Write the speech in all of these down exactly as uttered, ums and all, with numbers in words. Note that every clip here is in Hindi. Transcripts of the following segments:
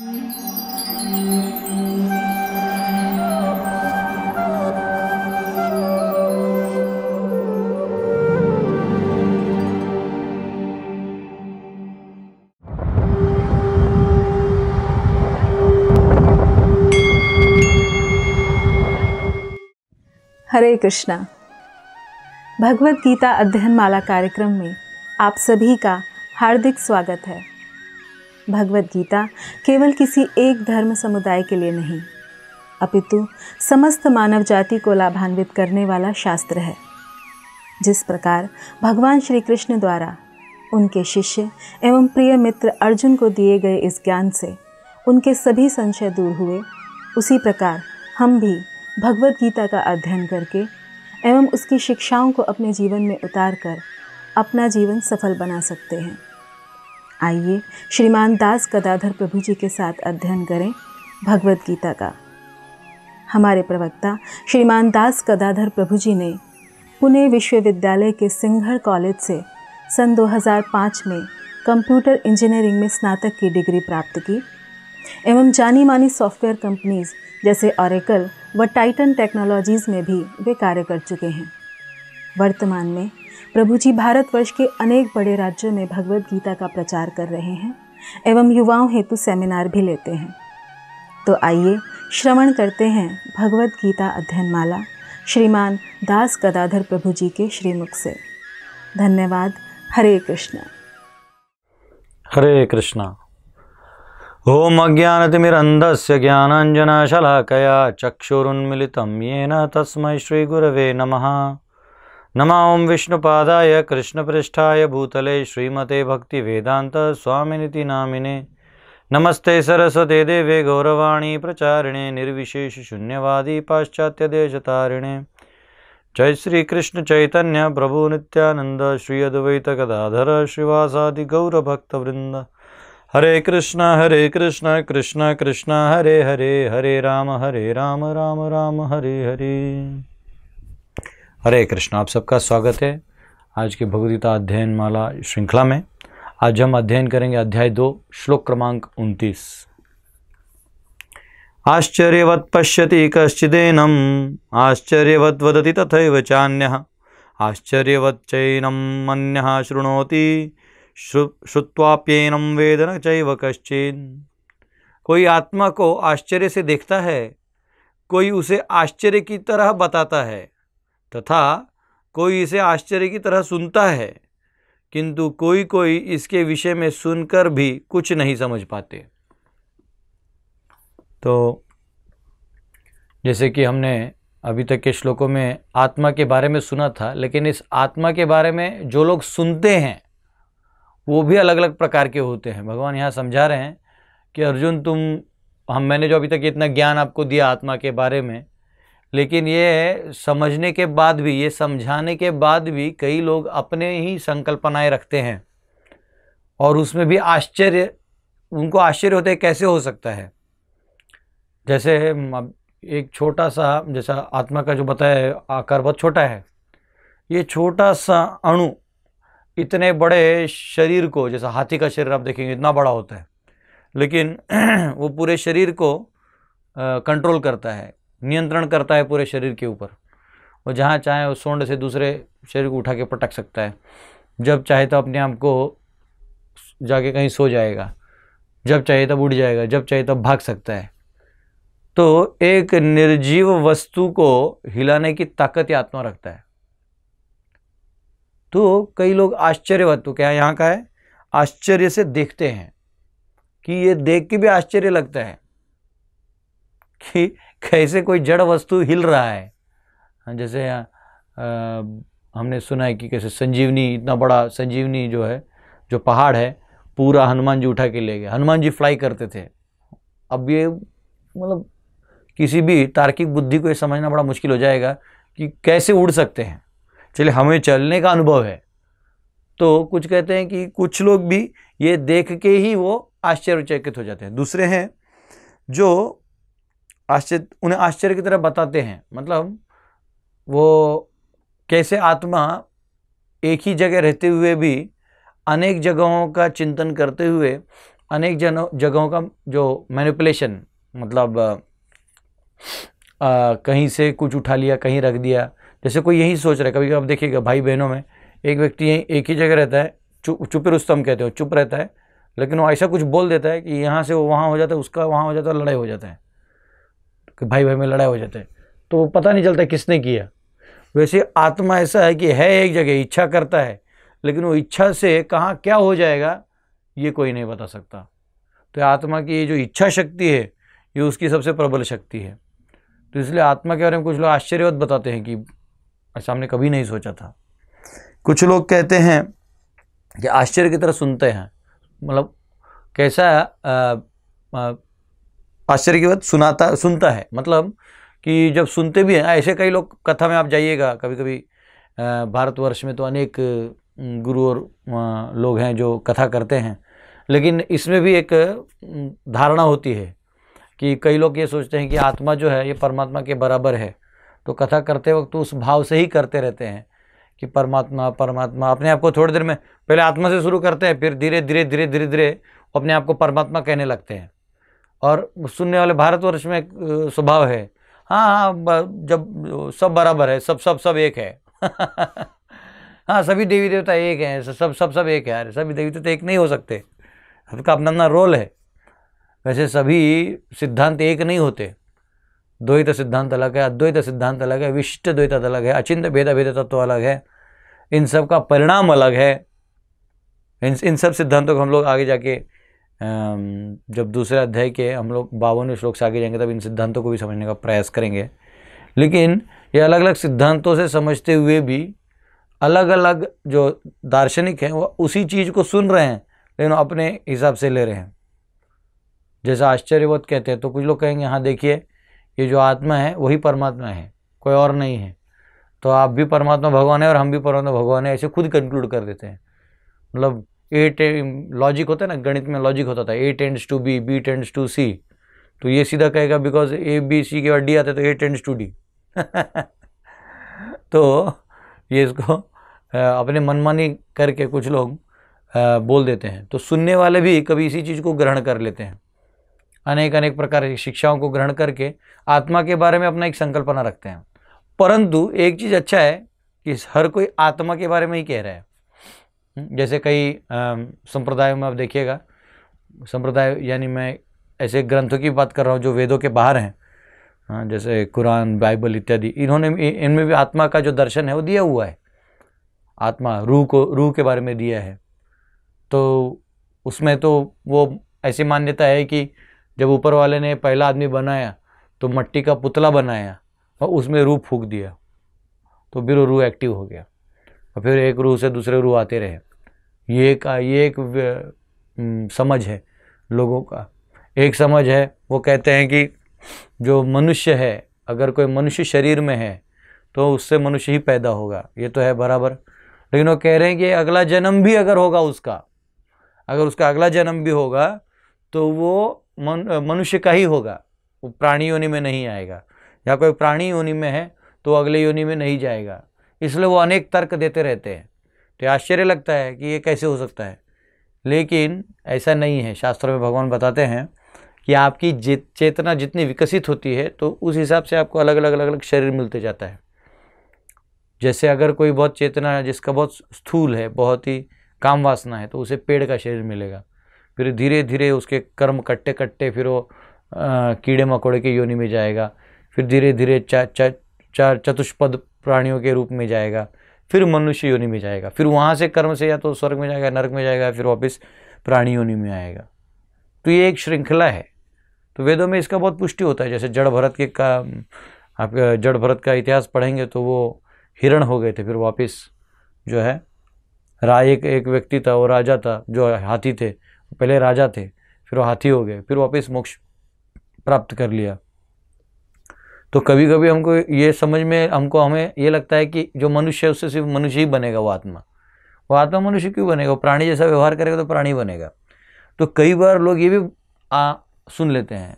हरे कृष्णा। भगवद गीता अध्ययन माला कार्यक्रम में आप सभी का हार्दिक स्वागत है। भगवद गीता केवल किसी एक धर्म समुदाय के लिए नहीं, अपितु समस्त मानव जाति को लाभान्वित करने वाला शास्त्र है। जिस प्रकार भगवान श्री कृष्ण द्वारा उनके शिष्य एवं प्रिय मित्र अर्जुन को दिए गए इस ज्ञान से उनके सभी संशय दूर हुए, उसी प्रकार हम भी भगवद गीता का अध्ययन करके एवं उसकी शिक्षाओं को अपने जीवन में उतारकर अपना जीवन सफल बना सकते हैं। आइए श्रीमानदास कादाधर प्रभु जी के साथ अध्ययन करें भगवद गीता का। हमारे प्रवक्ता श्रीमानदास कादाधर प्रभु जी ने पुणे विश्वविद्यालय के सिंघर कॉलेज से सन दो हज़ार पाँच में कंप्यूटर इंजीनियरिंग में स्नातक की डिग्री प्राप्त की एवं जानी मानी सॉफ्टवेयर कंपनीज जैसे ऑरिकल व टाइटन टेक्नोलॉजीज में भी वे कार्य कर चुके हैं। वर्तमान में प्रभु जी भारतवर्ष के अनेक बड़े राज्यों में भगवद गीता का प्रचार कर रहे हैं एवं युवाओं हेतु सेमिनार भी लेते हैं। तो आइए श्रवण करते हैं भगवद गीता अध्ययन माला श्रीमान दास कादाधर प्रभु जी के श्रीमुख से। धन्यवाद। हरे कृष्णा। हरे कृष्णा। ओम अज्ञानतिमिरन्धस्य ज्ञानाञ्जनशलाकया चक्षुरुन्मिलितं येन तस्मै श्रीगुरवे नमः। नमः ओं विष्णुपादाय कृष्णपृष्ठाय भूतले श्रीमते भक्तिवेदांत स्वामिनिति नामिने। नमस्ते सरस्वते देवे गौरवाणी प्रचारिणे निर्विशेष शून्यवादी पाश्चात्य देशतारिणे। जय श्री कृष्ण चैतन्य प्रभु नित्यानंद श्री अद्वैत गदाधर श्रीवासादि गौर भक्तवृंद। हरे कृष्णा हरे कृष्णा कृष्णा कृष्णा हरे हरे, हरे राम हरे राम राम राम हरे हरे। हरे कृष्णा। आप सबका स्वागत है आज के भगवद गीता अध्ययन माला श्रृंखला में। आज हम अध्ययन करेंगे अध्याय दो श्लोक क्रमांक उनतीस। आश्चर्यवत् पश्यति कश्चिदेनम आश्चर्यवत् वदति तथैव चान्यः आश्चर्यवत् चैनम अन्यः शृणोति श्रु श्रुत्वाप्येनम वेद न चैव कश्चिन्। कोई आत्मा को आश्चर्य से देखता है, कोई उसे आश्चर्य की तरह बताता है तथा कोई इसे आश्चर्य की तरह सुनता है, किंतु कोई कोई इसके विषय में सुनकर भी कुछ नहीं समझ पाते। तो जैसे कि हमने अभी तक के श्लोकों में आत्मा के बारे में सुना था, लेकिन इस आत्मा के बारे में जो लोग सुनते हैं वो भी अलग अलग प्रकार के होते हैं। भगवान यहाँ समझा रहे हैं कि अर्जुन तुम हम मैंने जो अभी तक इतना ज्ञान आपको दिया आत्मा के बारे में, लेकिन ये समझने के बाद भी ये समझाने के बाद भी कई लोग अपने ही संकल्पनाएं रखते हैं और उसमें भी आश्चर्य उनको आश्चर्य होता है कैसे हो सकता है। जैसे एक छोटा सा जैसा आत्मा का जो बताया है आकार बहुत छोटा है, ये छोटा सा अणु इतने बड़े शरीर को, जैसा हाथी का शरीर आप देखेंगे इतना बड़ा होता है, लेकिन वो पूरे शरीर को कंट्रोल करता है, नियंत्रण करता है पूरे शरीर के ऊपर। वो जहाँ चाहे उस सोंड से दूसरे शरीर को उठा के पटक सकता है, जब चाहे तो अपने आप को जाके कहीं सो जाएगा, जब चाहे तब उड़ जाएगा, जब चाहे तब भाग सकता है। तो एक निर्जीव वस्तु को हिलाने की ताकत या आत्मा रखता है। तो कई लोग आश्चर्यवत तो क्या यहाँ का है आश्चर्य से देखते हैं कि ये देख के भी आश्चर्य लगता है कि कैसे कोई जड़ वस्तु हिल रहा है। जैसे आ, हमने सुना है कि कैसे संजीवनी, इतना बड़ा संजीवनी जो है जो पहाड़ है पूरा हनुमान जी उठा के ले गए, हनुमान जी फ्लाई करते थे। अब ये मतलब किसी भी तार्किक बुद्धि को ये समझना बड़ा मुश्किल हो जाएगा कि कैसे उड़ सकते हैं। चलिए हमें चलने का अनुभव है। तो कुछ कहते हैं कि कुछ लोग भी ये देख के ही वो आश्चर्यचकित हो जाते हैं। दूसरे हैं जो आश्चर्य उन्हें आश्चर्य की तरह बताते हैं, मतलब वो कैसे आत्मा एक ही जगह रहते हुए भी अनेक जगहों का चिंतन करते हुए अनेक जनों जगहों का जो मैनिपुलेशन, मतलब आ, आ, कहीं से कुछ उठा लिया, कहीं रख दिया। जैसे कोई यही सोच रहा है, कभी कभी आप देखिएगा भाई बहनों में एक व्यक्ति एक ही जगह रहता है, चुप चुप रुस्तम कहते हो, चुप रहता है, लेकिन वो ऐसा कुछ बोल देता है कि यहाँ से वो वहाँ हो जाता है, उसका वहाँ हो जाता है, लड़ाई हो जाता है, कि भाई भाई में लड़ाई हो जाता है, तो पता नहीं चलता किसने किया। वैसे आत्मा ऐसा है कि है एक जगह, इच्छा करता है, लेकिन वो इच्छा से कहाँ क्या हो जाएगा ये कोई नहीं बता सकता। तो आत्मा की ये जो इच्छा शक्ति है ये उसकी सबसे प्रबल शक्ति है। तो इसलिए आत्मा के बारे में कुछ लोग आश्चर्यवत बताते हैं कि ऐसा हमने कभी नहीं सोचा था। कुछ लोग कहते हैं कि आश्चर्य की तरह सुनते हैं, मतलब कैसा आश्चर्य की बात सुनाता सुनता है, मतलब कि जब सुनते भी हैं। ऐसे कई लोग कथा में आप जाइएगा, कभी कभी भारतवर्ष में तो अनेक गुरु और लोग हैं जो कथा करते हैं, लेकिन इसमें भी एक धारणा होती है कि कई लोग ये सोचते हैं कि आत्मा जो है ये परमात्मा के बराबर है, तो कथा करते वक्त उस भाव से ही करते रहते हैं कि परमात्मा परमात्मा, अपने आप को थोड़ी देर में पहले आत्मा से शुरू करते हैं, फिर धीरे धीरे धीरे धीरे धीरे अपने आप को परमात्मा कहने लगते हैं। और सुनने वाले भारतवर्ष में एक स्वभाव है, हाँ हाँ जब सब बराबर है, सब सब सब एक है हाँ सभी देवी देवता एक हैं, सब सब सब एक है, यार सभी देवी देवता एक नहीं हो सकते, सबका अपना अपना रोल है। वैसे सभी सिद्धांत एक नहीं होते, द्वैत सिद्धांत अलग है, अद्वैत सिद्धांत अलग है, विशिष्ट द्वैत अलग है, अचिंत्य भेद भेद तत्व तो अलग है, इन सब का परिणाम अलग है। इन इन सब सिद्धांतों को हम लोग आगे जाके जब दूसरे अध्याय के हम लोग बावनवें श्लोक से आगे जाएंगे तब इन सिद्धांतों को भी समझने का प्रयास करेंगे। लेकिन ये अलग अलग सिद्धांतों से समझते हुए भी अलग अलग जो दार्शनिक हैं वह उसी चीज़ को सुन रहे हैं, लेकिन अपने हिसाब से ले रहे हैं। जैसा आश्चर्यवत कहते हैं, तो कुछ लोग कहेंगे हाँ देखिए ये जो आत्मा है वही परमात्मा है, कोई और नहीं है, तो आप भी परमात्मा भगवान है और हम भी परमात्मा भगवान है, ऐसे खुद कंक्लूड कर देते हैं। मतलब ए टेंड लॉजिक होता है ना, गणित में लॉजिक होता था, A tends to B, B tends to C, तो ये सीधा कहेगा बिकॉज ए बी सी के बाद डी आता है तो ए टेंड्स टू डी तो ये इसको अपने मनमानी करके कुछ लोग बोल देते हैं। तो सुनने वाले भी कभी इसी चीज़ को ग्रहण कर लेते हैं, अनेक अनेक प्रकार की शिक्षाओं को ग्रहण करके आत्मा के बारे में अपना एक संकल्पना रखते हैं। परंतु एक चीज़ अच्छा है कि हर कोई आत्मा के बारे में ही कह रहा है। जैसे कई संप्रदायों में आप देखिएगा, संप्रदाय यानी मैं ऐसे ग्रंथों की बात कर रहा हूँ जो वेदों के बाहर हैं, हाँ जैसे कुरान, बाइबल इत्यादि, इन्होंने इनमें भी आत्मा का जो दर्शन है वो दिया हुआ है, आत्मा रूह को, रूह के बारे में दिया है। तो उसमें तो वो ऐसी मान्यता है कि जब ऊपर वाले ने पहला आदमी बनाया तो मट्टी का पुतला बनाया और उसमें रूह फूंक दिया, तो फिर वो रूह एक्टिव हो गया और फिर एक रूह से दूसरे रूह आते रहे। ये एक ये एक समझ है लोगों का। एक समझ है, वो कहते हैं कि जो मनुष्य है, अगर कोई मनुष्य शरीर में है तो उससे मनुष्य ही पैदा होगा, ये तो है बराबर, लेकिन वो कह रहे हैं कि अगला जन्म भी अगर होगा उसका, अगर उसका अगला जन्म भी होगा तो वो मनुष्य का ही होगा, वो प्राणी योनि में नहीं आएगा, या कोई प्राणी योनि में है तो अगले योनि में नहीं जाएगा। इसलिए वो अनेक तर्क देते रहते हैं। तो आश्चर्य लगता है कि ये कैसे हो सकता है, लेकिन ऐसा नहीं है। शास्त्रों में भगवान बताते हैं कि आपकी चेतना जितनी विकसित होती है तो उस हिसाब से आपको अलग अलग अलग अलग शरीर मिलते जाता है। जैसे अगर कोई बहुत चेतना है, जिसका बहुत स्थूल है, बहुत ही काम वासना है, तो उसे पेड़ का शरीर मिलेगा, फिर धीरे धीरे उसके कर्म कट्टे कट्टे फिर वो आ, कीड़े मकोड़े के योनि में जाएगा, फिर धीरे धीरे चार चार चा, चतुष्पद प्राणियों के रूप में जाएगा, फिर मनुष्य योनि में जाएगा, फिर वहाँ से कर्म से या तो स्वर्ग में जाएगा, नरक में जाएगा, फिर वापस प्राणी योनि में आएगा। तो ये एक श्रृंखला है। तो वेदों में इसका बहुत पुष्टि होता है। जैसे जड़ भरत के का आप जड़ भरत का इतिहास पढ़ेंगे तो वो हिरण हो गए थे, फिर वापस जो है राय एक एक व्यक्ति था, वो राजा था, जो हाथी थे, पहले राजा थे, फिर वो हाथी हो गए, फिर वापस मोक्ष प्राप्त कर लिया। तो कभी कभी हमको ये समझ में हमको हमें ये लगता है कि जो मनुष्य है उससे सिर्फ मनुष्य ही बनेगा, वो आत्मा वो आत्मा मनुष्य क्यों बनेगा, वो प्राणी जैसा व्यवहार करेगा तो प्राणी बनेगा। तो कई बार लोग ये भी आ, सुन लेते हैं।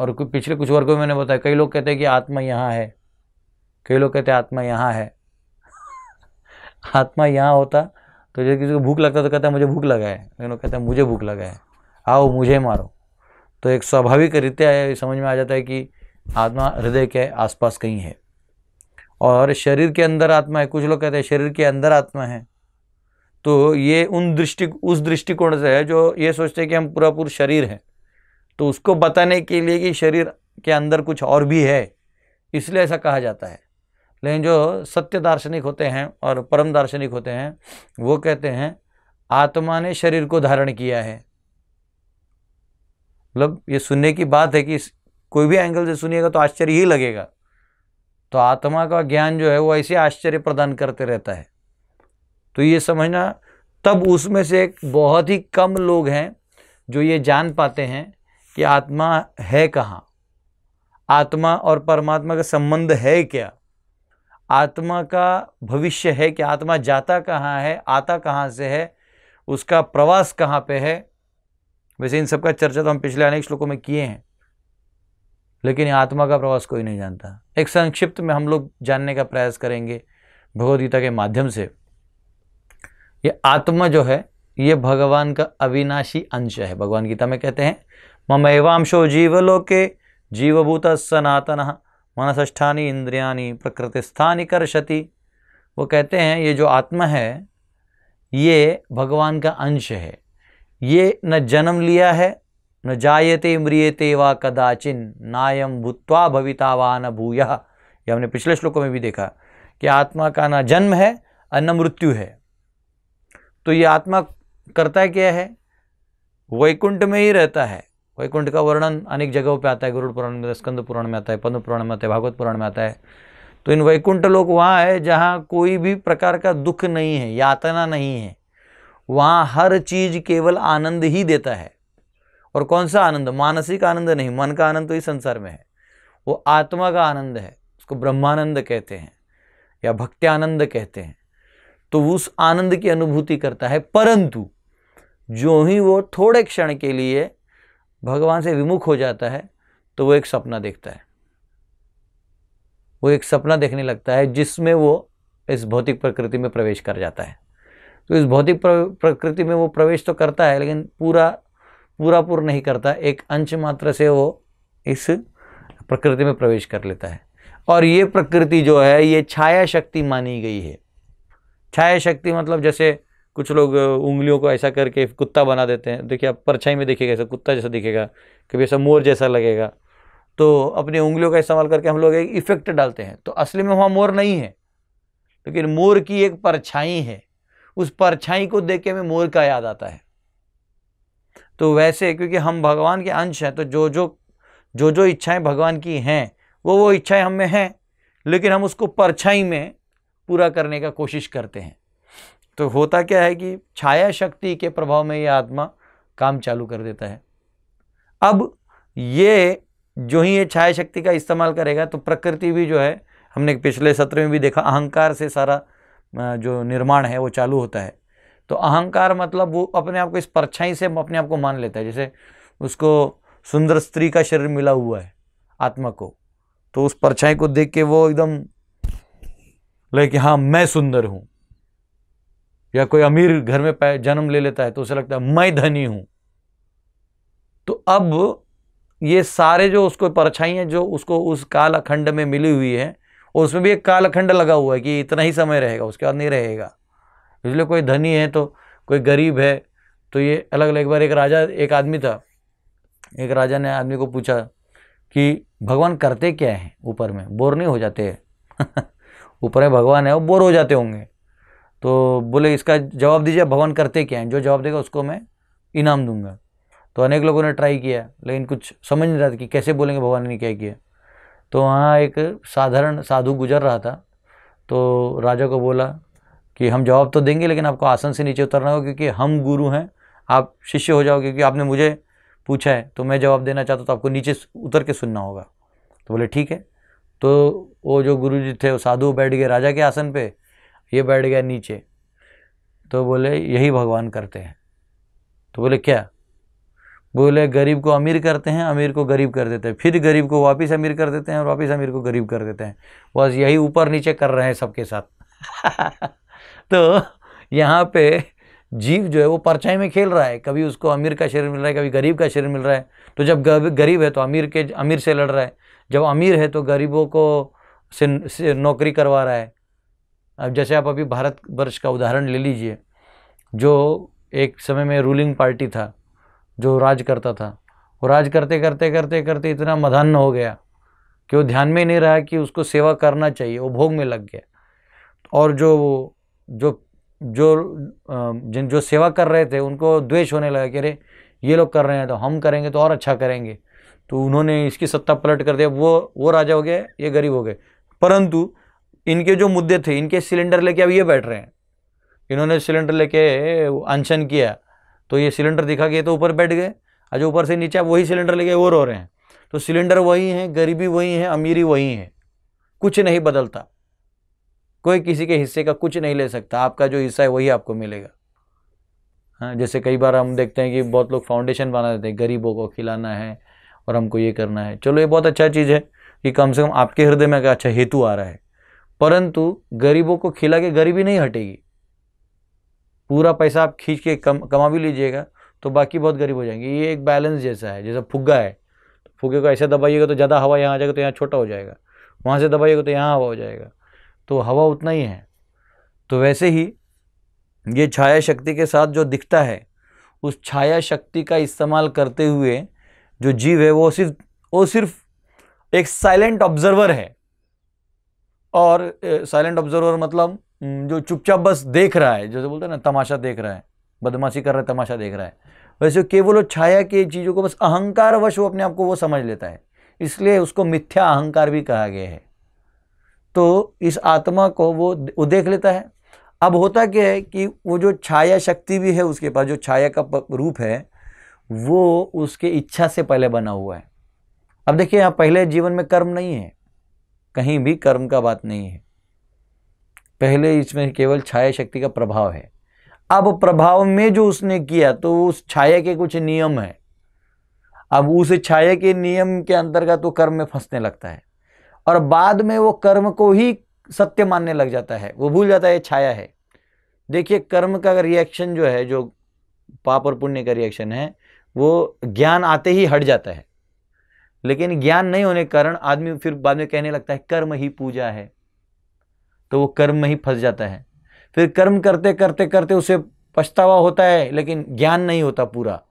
और पिछले कुछ वर्गों में मैंने बताया, कई लोग कहते हैं कि आत्मा यहाँ है, कई लोग कहते हैं आत्मा यहाँ है आत्मा यहाँ होता तो जैसे किसी को भूख लगता तो कहता है मुझे भूख लगा है, लेकिन वो कहता है मुझे भूख लगा है, आओ मुझे मारो, तो एक स्वाभाविक रीत्या समझ में आ जाता है कि आत्मा हृदय के आसपास कहीं है। और शरीर के अंदर आत्मा है, कुछ लोग कहते हैं शरीर के अंदर आत्मा है, तो ये उन दृष्टि उस दृष्टिकोण से है जो ये सोचते हैं कि हम पूरा पूरा शरीर है, तो उसको बताने के लिए कि शरीर के अंदर कुछ और भी है इसलिए ऐसा कहा जाता है। लेकिन जो सत्य दार्शनिक होते हैं और परम दार्शनिक होते हैं वो कहते हैं आत्मा ने शरीर को धारण किया है। मतलब ये सुनने की बात है कि कोई भी एंगल से सुनिएगा तो आश्चर्य ही लगेगा। तो आत्मा का ज्ञान जो है वो ऐसे आश्चर्य प्रदान करते रहता है। तो ये समझना, तब उसमें से एक बहुत ही कम लोग हैं जो ये जान पाते हैं कि आत्मा है कहाँ, आत्मा और परमात्मा का संबंध है क्या, आत्मा का भविष्य है क्या, आत्मा जाता कहाँ है, आता कहाँ से है, उसका प्रवास कहाँ पे है। वैसे इन सब का चर्चा तो हम पिछले अनेक श्लोकों में किए हैं, लेकिन आत्मा का प्रवास कोई नहीं जानता। एक संक्षिप्त में हम लोग जानने का प्रयास करेंगे भगवद गीता के माध्यम से। ये आत्मा जो है ये भगवान का अविनाशी अंश है। भगवान गीता में कहते हैं मम एवांशो जीवलोके जीवभूत सनातनः मनसष्ठानि इंद्रियानि प्रकृतिस्थानि कर्षति। वो कहते हैं ये जो आत्मा है ये भगवान का अंश है, ये न जन्म लिया है, न जायते म्रियते वा कदाचिन, नायम भूत्वा भविता वा न भूयः। ये हमने पिछले श्लोकों में भी देखा कि आत्मा का न जन्म है और न मृत्यु है। तो ये आत्मा करता क्या है, वैकुंठ में ही रहता है। वैकुंठ का वर्णन अनेक जगहों पे आता है, गुरुड़ पुराण में, स्कंद पुराण में आता है, पद्म पुराण में आता है, भागवत पुराण में आता है। तो इन वैकुंठ लोग वहाँ है जहाँ कोई भी प्रकार का दुख नहीं है, यातना नहीं है, वहाँ हर चीज़ केवल आनंद ही देता है। और कौन सा आनंद, मानसिक आनंद नहीं, मन का आनंद तो इस संसार में है, वो आत्मा का आनंद है। उसको ब्रह्मानंद कहते हैं या भक्ति आनंद कहते हैं। तो उस आनंद की अनुभूति करता है, परंतु जो ही वो थोड़े क्षण के लिए भगवान से विमुख हो जाता है तो वो एक सपना देखता है, वो एक सपना देखने लगता है जिसमें वो इस भौतिक प्रकृति में प्रवेश कर जाता है। तो इस भौतिक प्रकृति में वो प्रवेश तो करता है लेकिन पूरा पूरा पूर्ण नहीं करता, एक अंश मात्र से वो इस प्रकृति में प्रवेश कर लेता है। और ये प्रकृति जो है ये छाया शक्ति मानी गई है। छाया शक्ति मतलब जैसे कुछ लोग उंगलियों को ऐसा करके कुत्ता बना देते हैं, देखिए आप परछाई में दिखेगा, ऐसा कुत्ता जैसा दिखेगा, कभी ऐसा मोर जैसा लगेगा। तो अपनी उंगलियों का इस्तेमाल करके हम लोग एक इफेक्ट डालते हैं। तो असली में वहाँ मोर नहीं है लेकिन मोर की एक परछाई है, उस परछाई को देख के हमें मोर का याद आता है। तो वैसे क्योंकि हम भगवान के अंश हैं तो जो जो जो जो इच्छाएँ भगवान की हैं वो वो इच्छाएँ हम में हैं, लेकिन हम उसको परछाई में पूरा करने का कोशिश करते हैं। तो होता क्या है कि छाया शक्ति के प्रभाव में यह आत्मा काम चालू कर देता है। अब ये जो ही ये छाया शक्ति का इस्तेमाल करेगा तो प्रकृति भी जो है, हमने पिछले सत्र में भी देखा, अहंकार से सारा जो निर्माण है वो चालू होता है। तो अहंकार मतलब वो अपने आप को इस परछाई से अपने आप को मान लेता है। जैसे उसको सुंदर स्त्री का शरीर मिला हुआ है आत्मा को, तो उस परछाई को देख के वो एकदम लेकिन हाँ मैं सुंदर हूँ। या कोई अमीर घर में जन्म ले लेता है तो उसे लगता है मैं धनी हूँ। तो अब ये सारे जो उसको परछाइयाँ जो उसको उस कालखंड में मिली हुई है, और उसमें भी एक कालखंड लगा हुआ है कि इतना ही समय रहेगा, उसके बाद नहीं रहेगा। इसलिए कोई धनी है तो कोई गरीब है। तो ये अलग अलग, एक बार एक राजा, एक आदमी था, एक राजा ने आदमी को पूछा कि भगवान करते क्या हैं ऊपर में, बोर नहीं हो जाते हैं? ऊपर में भगवान है वो बोर हो जाते होंगे। तो बोले इसका जवाब दीजिए, भगवान करते क्या हैं, जो जवाब देगा उसको मैं इनाम दूंगा। तो अनेक लोगों ने ट्राई किया लेकिन कुछ समझ नहीं रहा था कि कैसे बोलेंगे भगवान ने क्या किया। तो वहाँ एक साधारण साधु गुजर रहा था, तो राजा को बोला कि हम जवाब तो देंगे लेकिन आपको आसन से नीचे उतरना होगा, क्योंकि हम गुरु हैं, आप शिष्य हो जाओगे, क्योंकि आपने मुझे पूछा है तो मैं जवाब देना चाहता हूँ, तो आपको नीचे उतर के सुनना होगा। तो बोले ठीक है। तो वो जो गुरुजी थे वो साधु बैठ गए राजा के आसन पे, ये बैठ गया नीचे। तो बोले यही भगवान करते हैं। तो बोले क्या? बोले गरीब को अमीर करते हैं, अमीर को गरीब कर देते हैं, फिर गरीब को वापस अमीर कर देते हैं, और वापस अमीर को गरीब कर देते हैं, बस यही ऊपर नीचे कर रहे हैं सबके साथ। तो यहाँ पे जीव जो है वो परछाई में खेल रहा है, कभी उसको अमीर का शरीर मिल रहा है, कभी गरीब का शरीर मिल रहा है। तो जब गरीब है तो अमीर के अमीर से लड़ रहा है, जब अमीर है तो गरीबों को से, से नौकरी करवा रहा है। अब जैसे आप अभी भारतवर्ष का उदाहरण ले लीजिए, जो एक समय में रूलिंग पार्टी था जो राज करता था, वो राज करते करते करते करते इतना मदान हो गया कि वो ध्यान में ही नहीं रहा कि उसको सेवा करना चाहिए, वो भोग में लग गया। और जो जो जो जिन जो सेवा कर रहे थे उनको द्वेष होने लगा कि अरे ये लोग कर रहे हैं तो हम करेंगे तो और अच्छा करेंगे। तो उन्होंने इसकी सत्ता पलट कर दिया, वो वो राजा हो गया, ये गरीब हो गए। परंतु इनके जो मुद्दे थे, इनके सिलेंडर लेके अब ये बैठ रहे हैं। इन्होंने सिलेंडर लेके अनशन किया तो ये सिलेंडर दिखा गया तो ऊपर बैठ गए, और जो ऊपर से नीचे वही सिलेंडर लेके वो रो रहे हैं। तो सिलेंडर वही हैं, गरीबी वही है, अमीरी वही है, कुछ नहीं बदलता। कोई किसी के हिस्से का कुछ नहीं ले सकता, आपका जो हिस्सा है वही आपको मिलेगा। हाँ, जैसे कई बार हम देखते हैं कि बहुत लोग फाउंडेशन बना देते हैं, गरीबों को खिलाना है और हमको ये करना है। चलो, ये बहुत अच्छा चीज़ है कि कम से कम आपके हृदय में अच्छा हेतु आ रहा है, परंतु गरीबों को खिला के गरीबी नहीं हटेगी। पूरा पैसा आप खींच के कम कमा भी लीजिएगा तो बाकी बहुत गरीब हो जाएंगे। ये एक बैलेंस जैसा है, जैसा फुग्गा है, फुग्गे को ऐसे दबाइएगा तो ज़्यादा हवा यहाँ आ जाएगा तो यहाँ छोटा हो जाएगा, वहाँ से दबाइएगा तो यहाँ हवा हो जाएगा, तो हवा उतना ही है। तो वैसे ही ये छाया शक्ति के साथ जो दिखता है, उस छाया शक्ति का इस्तेमाल करते हुए जो जीव है वो सिर्फ वो सिर्फ एक साइलेंट ऑब्जर्वर है। और साइलेंट ऑब्जर्वर मतलब जो चुपचाप बस देख रहा है, जैसे बोलते हैं ना तमाशा देख रहा है, बदमाशी कर रहा है तमाशा देख रहा है, वैसे केवल वो छाया की चीज़ों को बस अहंकारवश वो अपने आप को वो समझ लेता है, इसलिए उसको मिथ्या अहंकार भी कहा गया है। तो इस आत्मा को वो वो देख लेता है। अब होता क्या है कि वो जो छाया शक्ति भी है उसके पास, जो छाया का रूप है, वो उसके इच्छा से पहले बना हुआ है। अब देखिए, यहाँ पहले जीवन में कर्म नहीं है, कहीं भी कर्म का बात नहीं है, पहले इसमें केवल छाया शक्ति का प्रभाव है। अब प्रभाव में जो उसने किया तो उस छाया के कुछ नियम है, अब उस छाया के नियम के अंतर्गत वो कर्म में फंसने लगता है, और बाद में वो कर्म को ही सत्य मानने लग जाता है, वो भूल जाता है ये छाया है। देखिए, कर्म का रिएक्शन जो है, जो पाप और पुण्य का रिएक्शन है, वो ज्ञान आते ही हट जाता है, लेकिन ज्ञान नहीं होने के कारण आदमी फिर बाद में कहने लगता है कर्म ही पूजा है, तो वो कर्म में ही फंस जाता है। फिर कर्म करते करते करते उसे पछतावा होता है, लेकिन ज्ञान नहीं होता पूरा,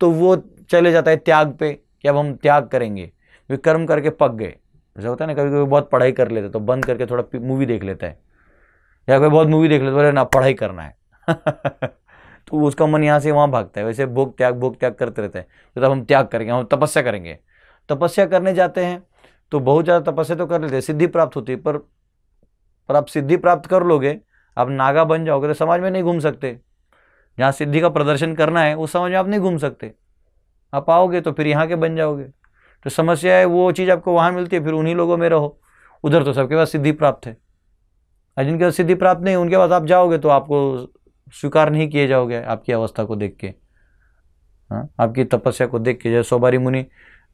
तो वो चले जाता है त्याग पे कि अब हम त्याग करेंगे। वे कर्म करके पक गए। जैसे होता है ना, कभी कभी बहुत पढ़ाई कर लेते तो बंद करके थोड़ा मूवी देख लेता है, या कोई बहुत मूवी देख लेता है, ना पढ़ाई करना है तो उसका मन यहाँ से वहाँ भागता है, वैसे भोग त्याग भोग त्याग करते रहता है। तो तब हम त्याग करेंगे, हम तपस्या करेंगे, तपस्या करने जाते हैं तो बहुत ज़्यादा तपस्या तो कर लेते हैं, सिद्धि प्राप्त होती है, पर पर आप सिद्धि प्राप्त कर लोगे, आप नागा बन जाओगे तो समाज में नहीं घूम सकते, जहाँ सिद्धि का प्रदर्शन करना है उस समाज में आप नहीं घूम सकते, आप आओगे तो फिर यहाँ के बन जाओगे। तो समस्या है, वो चीज़ आपको वहाँ मिलती है, फिर उन्हीं लोगों में रहो। उधर तो सबके पास सिद्धि प्राप्त है, और जिनके पास सिद्धि प्राप्त नहीं उनके पास आप जाओगे तो आपको स्वीकार नहीं किए जाओगे, आपकी अवस्था को देख के, हाँ, आपकी तपस्या को देख के। जैसे सौबारी मुनि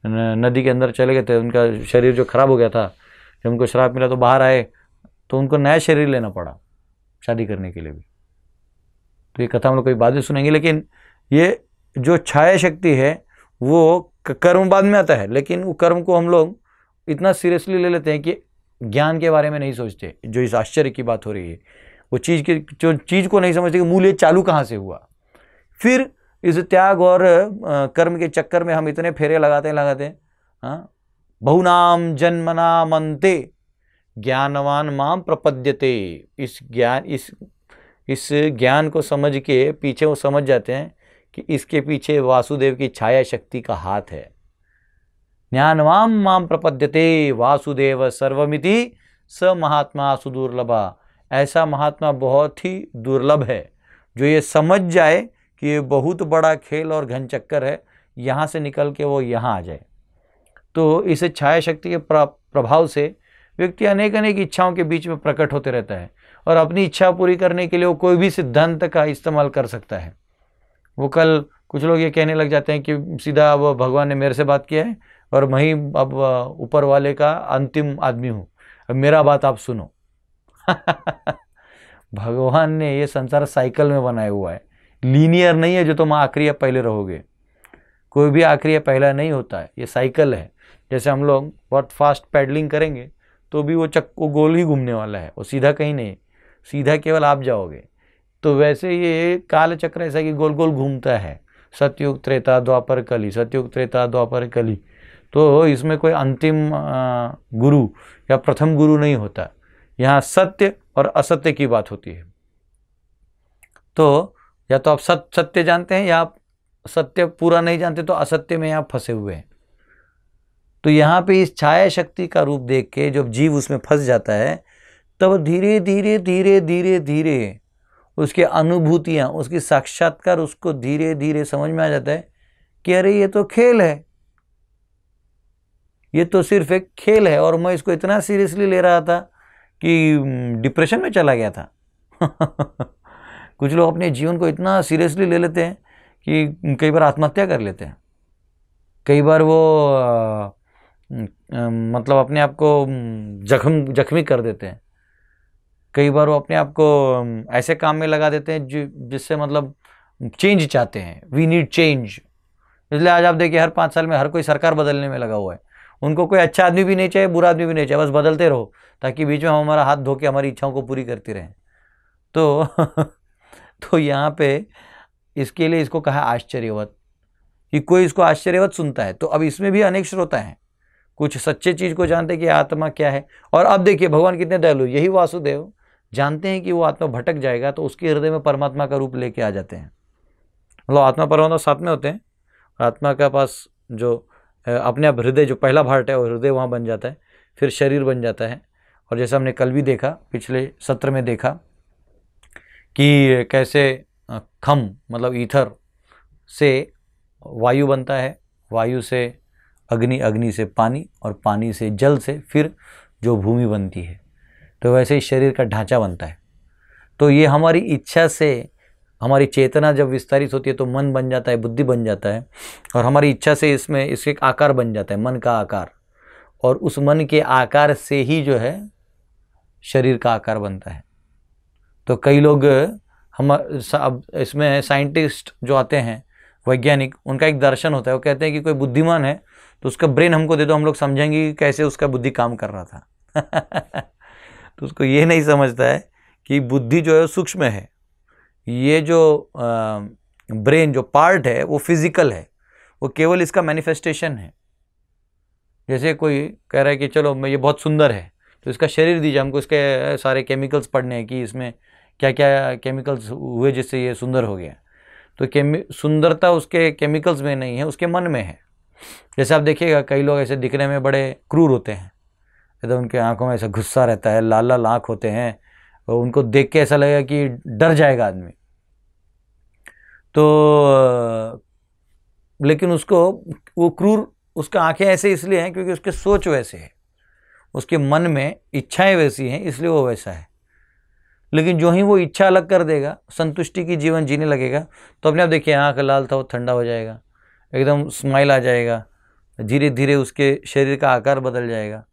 नदी के अंदर चले गए थे, उनका शरीर जो खराब हो गया था, जब उनको श्राप मिला तो बाहर आए तो उनको नया शरीर लेना पड़ा शादी करने के लिए भी। तो ये कथा हम लोग कभी बाद में सुनेंगे। लेकिन ये जो छाया शक्ति है वो कर्म बाद में आता है, लेकिन वो कर्म को हम लोग इतना सीरियसली ले लेते हैं कि ज्ञान के बारे में नहीं सोचते, जो इस आश्चर्य की बात हो रही है, वो चीज़ की जो चीज़ को नहीं समझते कि मूल ये चालू कहाँ से हुआ। फिर इस त्याग और कर्म के चक्कर में हम इतने फेरे लगाते लगाते हैं, हाँ, बहुनाम जन्मनाम अन्ते ज्ञानवान माम प्रपद्यते। इस ज्ञान इस इस ज्ञान को समझ के पीछे वो समझ जाते हैं कि इसके पीछे वासुदेव की छाया शक्ति का हाथ है। ज्ञानवाम माम प्रपद्यते वासुदेव सर्वमिति स महात्मा सुदुर्लभा। ऐसा महात्मा बहुत ही दुर्लभ है जो ये समझ जाए कि ये बहुत बड़ा खेल और घन चक्कर है, यहाँ से निकल के वो यहाँ आ जाए। तो इस छाया शक्ति के प्रभाव से व्यक्ति अनेक अनेक इच्छाओं के बीच में प्रकट होते रहता है, और अपनी इच्छा पूरी करने के लिए वो कोई भी सिद्धांत का इस्तेमाल कर सकता है। वो कल कुछ लोग ये कहने लग जाते हैं कि सीधा वो भगवान ने मेरे से बात किया है और वहीं अब ऊपर वाले का अंतिम आदमी हूँ, अब मेरा बात आप सुनो भगवान ने ये संसार साइकिल में बनाया हुआ है, लीनियर नहीं है जो तुम आक्रिया पहले रहोगे, कोई भी आक्रिया पहला नहीं होता है, ये साइकिल है। जैसे हम लोग बहुत फास्ट पैडलिंग करेंगे तो भी वो चक्को गोल ही घूमने वाला है, वो सीधा कहीं नहीं, सीधा केवल आप जाओगे। तो वैसे ये काल चक्र ऐसा कि गोल गोल घूमता है, सतयुग त्रेता द्वापर कली, सतयुग त्रेता द्वापर कली। तो इसमें कोई अंतिम गुरु या प्रथम गुरु नहीं होता, यहाँ सत्य और असत्य की बात होती है। तो या तो आप सत्य सत्य जानते हैं या आप सत्य पूरा नहीं जानते, तो असत्य में आप फंसे हुए हैं। तो यहाँ पे इस छाया शक्ति का रूप देख के जब जीव उसमें फंस जाता है, तब धीरे धीरे धीरे धीरे धीरे उसकी अनुभूतियाँ, उसकी साक्षात्कार उसको धीरे धीरे समझ में आ जाता है कि अरे ये तो खेल है, ये तो सिर्फ एक खेल है, और मैं इसको इतना सीरियसली ले रहा था कि डिप्रेशन में चला गया था। कुछ लोग अपने जीवन को इतना सीरियसली ले लेते हैं कि कई बार आत्महत्या कर लेते हैं, कई बार वो आ, आ, मतलब अपने आप को जख्म जख्मी कर देते हैं, कई बार वो अपने आप को ऐसे काम में लगा देते हैं जो जिससे मतलब चेंज चाहते हैं, वी नीड चेंज। इसलिए आज आप देखिए हर पाँच साल में हर कोई सरकार बदलने में लगा हुआ है, उनको कोई अच्छा आदमी भी नहीं चाहिए, बुरा आदमी भी नहीं चाहिए, बस बदलते रहो ताकि बीच में हम हमारा हाथ धो के हमारी इच्छाओं को पूरी करती रहें। तो तो यहाँ पे इसके लिए इसको कहा आश्चर्यवत, कि कोई इसको आश्चर्यवत सुनता है। तो अब इसमें भी अनेक श्रोता हैं, कुछ सच्चे चीज़ को जानते कि आत्मा क्या है। और अब देखिए भगवान कितने दयालु, यही वासुदेव जानते हैं कि वो आत्मा भटक जाएगा, तो उसके हृदय में परमात्मा का रूप लेके आ जाते हैं। मतलब आत्मा परमात्मा साथ में होते हैं, आत्मा का पास जो अपने आप हृदय जो पहला भार्ट है वो हृदय वहाँ बन जाता है, फिर शरीर बन जाता है। और जैसा हमने कल भी देखा, पिछले सत्र में देखा कि कैसे खम मतलब ईथर से वायु बनता है, वायु से अग्नि, अग्नि से पानी, और पानी से जल, से फिर जो भूमि बनती है। तो वैसे ही शरीर का ढांचा बनता है। तो ये हमारी इच्छा से हमारी चेतना जब विस्तारित होती है तो मन बन जाता है, बुद्धि बन जाता है, और हमारी इच्छा से इसमें इसके एक आकार बन जाता है, मन का आकार। और उस मन के आकार से ही जो है शरीर का आकार बनता है। तो कई लोग हम अब इसमें साइंटिस्ट जो आते हैं, वैज्ञानिक, उनका एक दर्शन होता है, वो कहते हैं कि कोई बुद्धिमान है तो उसका ब्रेन हमको दे दो, हम लोग समझेंगे कि कैसे उसका बुद्धि काम कर रहा था। तो उसको ये नहीं समझता है कि बुद्धि जो है सूक्ष्म है, ये जो ब्रेन जो पार्ट है वो फिजिकल है, वो केवल इसका मैनिफेस्टेशन है। जैसे कोई कह रहा है कि चलो मैं ये बहुत सुंदर है, तो इसका शरीर दीजिए हमको, इसके सारे केमिकल्स पढ़ने हैं कि इसमें क्या क्या केमिकल्स हुए जिससे ये सुंदर हो गया। तो केमि सुंदरता उसके केमिकल्स में नहीं है, उसके मन में है। जैसे आप देखिएगा कई लोग ऐसे दिखने में बड़े क्रूर होते हैं, एकदम उनके आंखों में ऐसा गुस्सा रहता है, लाल लाल आँख होते हैं, और उनको देख के ऐसा लगेगा कि डर जाएगा आदमी। तो लेकिन उसको वो क्रूर, उसका आंखें ऐसे इसलिए हैं क्योंकि उसके सोच वैसे है, उसके मन में इच्छाएं वैसी हैं, इसलिए वो वैसा है। लेकिन जो ही वो इच्छा अलग कर देगा, संतुष्टि की जीवन जीने लगेगा, तो अपने आप देखिए आँख लाल था वो ठंडा हो जाएगा, एकदम स्माइल आ जाएगा, धीरे धीरे उसके शरीर का आकार बदल जाएगा।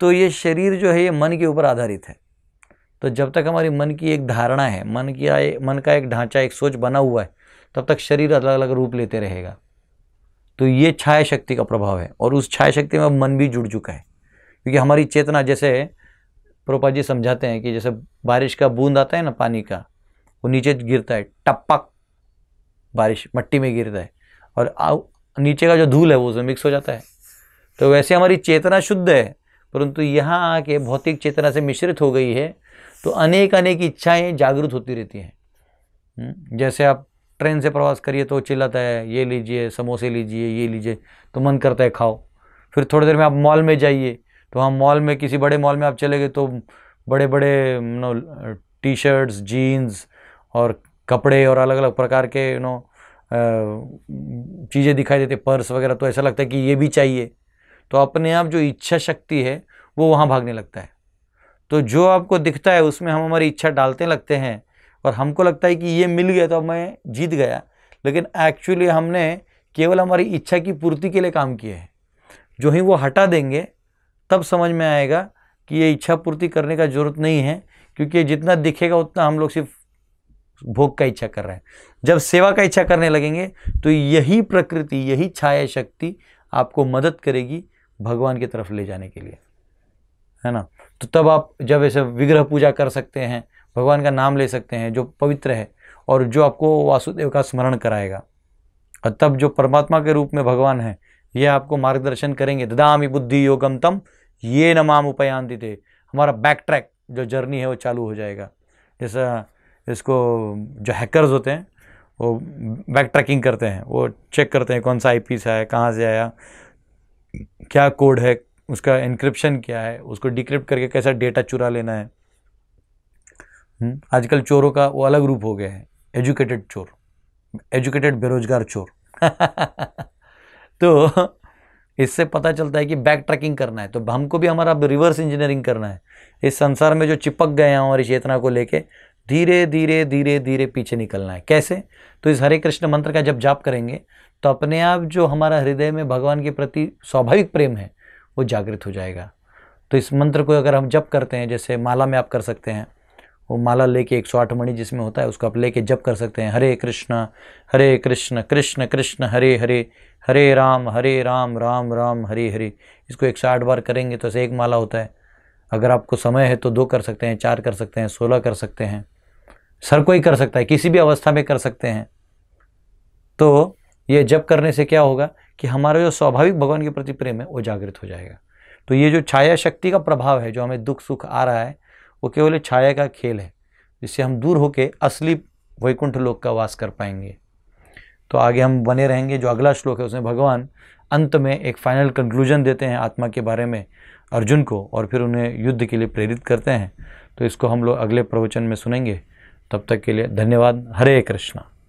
तो ये शरीर जो है ये मन के ऊपर आधारित है। तो जब तक हमारी मन की एक धारणा है, मन की आए मन का एक ढांचा, एक सोच बना हुआ है, तब तक शरीर अलग अलग रूप लेते रहेगा। तो ये छाया शक्ति का प्रभाव है, और उस छाया शक्ति में अब मन भी जुड़ चुका है। क्योंकि हमारी चेतना, जैसे प्रोपा जी समझाते हैं कि जैसे बारिश का बूंद आता है ना, पानी का, वो नीचे गिरता है, टपक बारिश मिट्टी में गिरता है, और नीचे का जो धूल है वो उसमें मिक्स हो जाता है। तो वैसे हमारी चेतना शुद्ध है, परंतु यहाँ आके भौतिक चेतना से मिश्रित हो गई है, तो अनेक अनेक इच्छाएं जागृत होती रहती हैं। जैसे आप ट्रेन से प्रवास करिए तो चिल्लाता है ये लीजिए, समोसे लीजिए, ये लीजिए, तो मन करता है खाओ। फिर थोड़ी देर में आप मॉल में जाइए, तो हम मॉल में, किसी बड़े मॉल में आप चले गए तो बड़े बड़े नो टी शर्ट्स, जीन्स और कपड़े और अलग अलग प्रकार के नो चीज़ें दिखाई देती, पर्स वगैरह, तो ऐसा लगता है कि ये भी चाहिए। तो अपने आप जो इच्छा शक्ति है वो वहाँ भागने लगता है। तो जो आपको दिखता है उसमें हम हमारी इच्छा डालते लगते हैं, और हमको लगता है कि ये मिल गया तो मैं जीत गया। लेकिन एक्चुअली हमने केवल हमारी इच्छा की पूर्ति के लिए काम किया है। जो ही वो हटा देंगे तब समझ में आएगा कि ये इच्छा पूर्ति करने का ज़रूरत नहीं है, क्योंकि जितना दिखेगा उतना हम लोग सिर्फ भोग का इच्छा कर रहे हैं। जब सेवा का इच्छा करने लगेंगे तो यही प्रकृति, यही छाया शक्ति आपको मदद करेगी भगवान की तरफ ले जाने के लिए, है ना। तो तब आप जब ऐसे विग्रह पूजा कर सकते हैं, भगवान का नाम ले सकते हैं जो पवित्र है और जो आपको वासुदेव का स्मरण कराएगा, और तब जो परमात्मा के रूप में भगवान है ये आपको मार्गदर्शन करेंगे। ददामि बुद्धि योगम तम ये नमाम उपयांति थे, हमारा बैक ट्रैक जो जर्नी है वो चालू हो जाएगा। जैसा इसको जो हैकर्स होते हैं वो बैक ट्रैकिंग करते हैं, वो चेक करते हैं कौन सा आईपी से आया, कहाँ से आया, क्या कोड है, उसका एन्क्रिप्शन क्या है, उसको डिक्रिप्ट करके कैसा डेटा चुरा लेना है। आजकल चोरों का वो अलग रूप हो गया है, एजुकेटेड चोर, एजुकेटेड बेरोजगार चोर तो इससे पता चलता है कि बैक ट्रैकिंग करना है, तो हमको भी हमारा रिवर्स इंजीनियरिंग करना है। इस संसार में जो चिपक गए हैं हमारी चेतना को लेके, धीरे धीरे धीरे धीरे पीछे निकलना है। कैसे? तो इस हरे कृष्ण मंत्र का जब जाप करेंगे तो अपने आप जो हमारा हृदय में भगवान के प्रति स्वाभाविक प्रेम है वो जागृत हो जाएगा। तो इस मंत्र को अगर हम जप करते हैं, जैसे माला में आप कर सकते हैं, वो माला लेके एक सौ आठ मणि जिसमें होता है उसको आप लेके जप कर सकते हैं। हरे कृष्ण हरे कृष्ण कृष्ण कृष्ण हरे हरे, हरे राम हरे राम राम राम हरे हरे। इसको एक सौ आठ बार करेंगे तो ऐसे एक माला होता है। अगर आपको समय है तो दो कर सकते हैं, चार कर सकते हैं, सोलह कर सकते हैं, सर कोई कर सकता है, किसी भी अवस्था में कर सकते हैं। तो ये जप करने से क्या होगा कि हमारा जो स्वाभाविक भगवान के प्रति प्रेम है वो जागृत हो जाएगा। तो ये जो छाया शक्ति का प्रभाव है, जो हमें दुख सुख आ रहा है, वो केवल छाया का खेल है, जिससे हम दूर होके असली वैकुंठ लोक का वास कर पाएंगे। तो आगे हम बने रहेंगे। जो अगला श्लोक है उसमें भगवान अंत में एक फाइनल कंक्लूजन देते हैं आत्मा के बारे में अर्जुन को, और फिर उन्हें युद्ध के लिए प्रेरित करते हैं। तो इसको हम लोग अगले प्रवचन में सुनेंगे। तब तक के लिए धन्यवाद। हरे कृष्णा।